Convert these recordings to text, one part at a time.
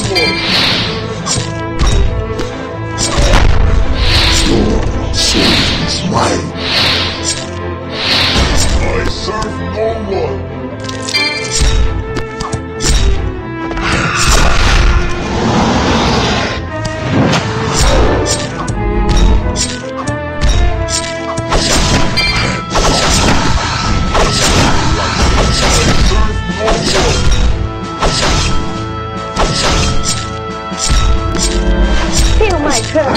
Shut up.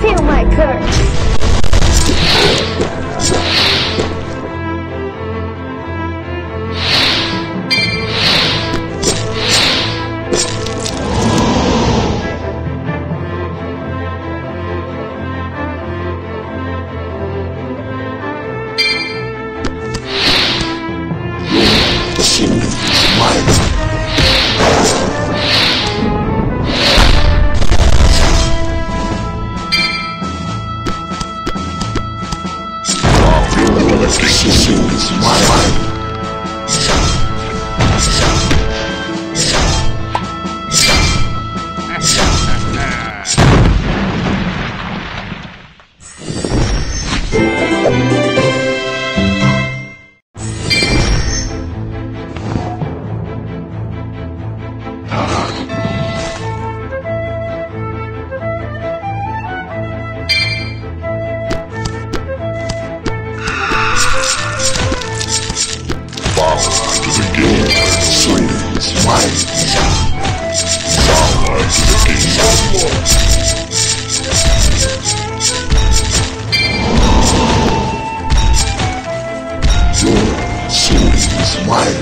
Feel my curse. Mine.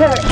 Sure.